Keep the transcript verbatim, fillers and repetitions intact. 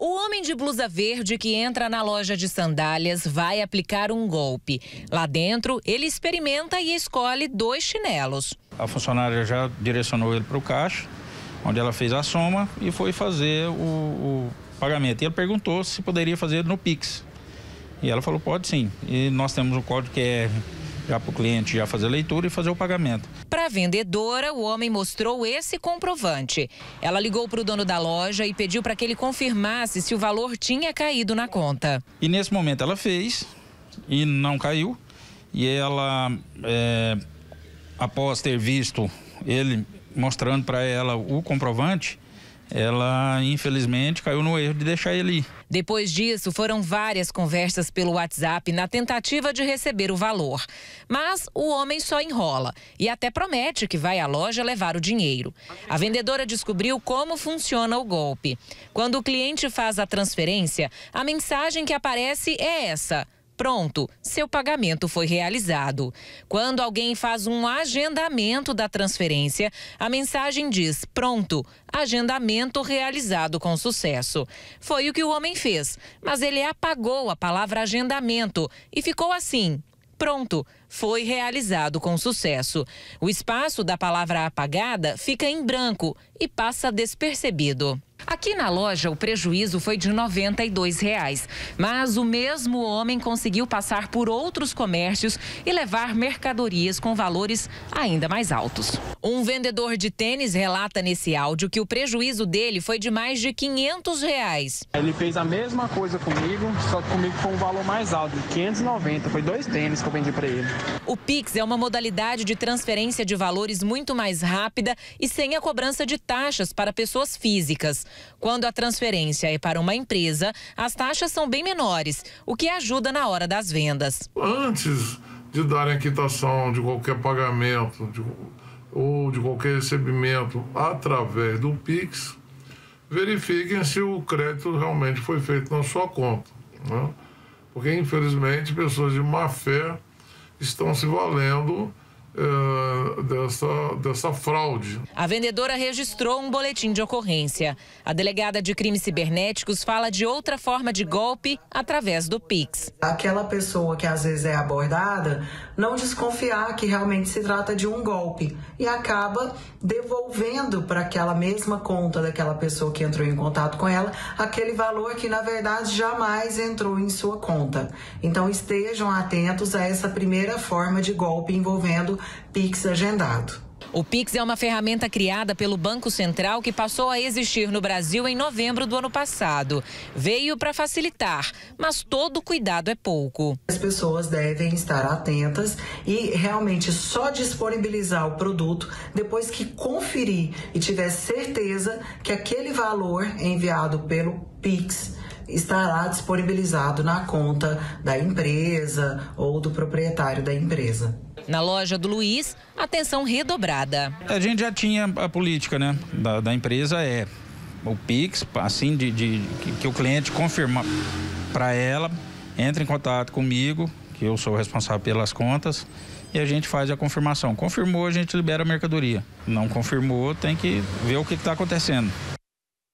O homem de blusa verde que entra na loja de sandálias vai aplicar um golpe. Lá dentro, ele experimenta e escolhe dois chinelos. A funcionária já direcionou ele para o caixa, onde ela fez a soma e foi fazer o, o pagamento. E ele perguntou se poderia fazer no Pix. E ela falou, pode sim. E nós temos um código que é já para o cliente já fazer a leitura e fazer o pagamento. Para a vendedora, o homem mostrou esse comprovante. Ela ligou para o dono da loja e pediu para que ele confirmasse se o valor tinha caído na conta. E nesse momento ela fez e não caiu. E ela, é, após ter visto ele mostrando para ela o comprovante, ela, infelizmente, caiu no erro de deixar ele ir. Depois disso, foram várias conversas pelo WhatsApp na tentativa de receber o valor. Mas o homem só enrola e até promete que vai à loja levar o dinheiro. A vendedora descobriu como funciona o golpe. Quando o cliente faz a transferência, a mensagem que aparece é essa: pronto, seu pagamento foi realizado. Quando alguém faz um agendamento da transferência, a mensagem diz, pronto, agendamento realizado com sucesso. Foi o que o homem fez, mas ele apagou a palavra agendamento e ficou assim, pronto, foi realizado com sucesso. O espaço da palavra apagada fica em branco e passa despercebido. Aqui na loja, o prejuízo foi de noventa e dois reais, mas o mesmo homem conseguiu passar por outros comércios e levar mercadorias com valores ainda mais altos. Um vendedor de tênis relata nesse áudio que o prejuízo dele foi de mais de quinhentos reais. Ele fez a mesma coisa comigo, só que comigo foi um valor mais alto, de quinhentos e noventa, foi dois tênis que eu vendi para ele. O Pix é uma modalidade de transferência de valores muito mais rápida e sem a cobrança de taxas para pessoas físicas. Quando a transferência é para uma empresa, as taxas são bem menores, o que ajuda na hora das vendas. Antes de darem a quitação de qualquer pagamento de, ou de qualquer recebimento através do Pix, verifiquem se o crédito realmente foi feito na sua conta, né? Porque, infelizmente, pessoas de má fé estão se valendo Dessa, dessa fraude. A vendedora registrou um boletim de ocorrência. A delegada de crimes cibernéticos fala de outra forma de golpe através do Pix. Aquela pessoa que às vezes é abordada, não desconfiar que realmente se trata de um golpe e acaba devolvendo para aquela mesma conta daquela pessoa que entrou em contato com ela, aquele valor que na verdade jamais entrou em sua conta. Então estejam atentos a essa primeira forma de golpe envolvendo Pix agendado. O Pix é uma ferramenta criada pelo Banco Central que passou a existir no Brasil em novembro do ano passado. Veio para facilitar, mas todo cuidado é pouco. As pessoas devem estar atentas e realmente só disponibilizar o produto depois que conferir e tiver certeza que aquele valor enviado pelo Pix estará disponibilizado na conta da empresa ou do proprietário da empresa. Na loja do Luiz, atenção redobrada. A gente já tinha a política, né, da, da empresa, é o Pix, assim, de, de que, que o cliente confirma para ela, entra em contato comigo, que eu sou o responsável pelas contas, e a gente faz a confirmação. Confirmou, a gente libera a mercadoria. Não confirmou, tem que ver o que está acontecendo.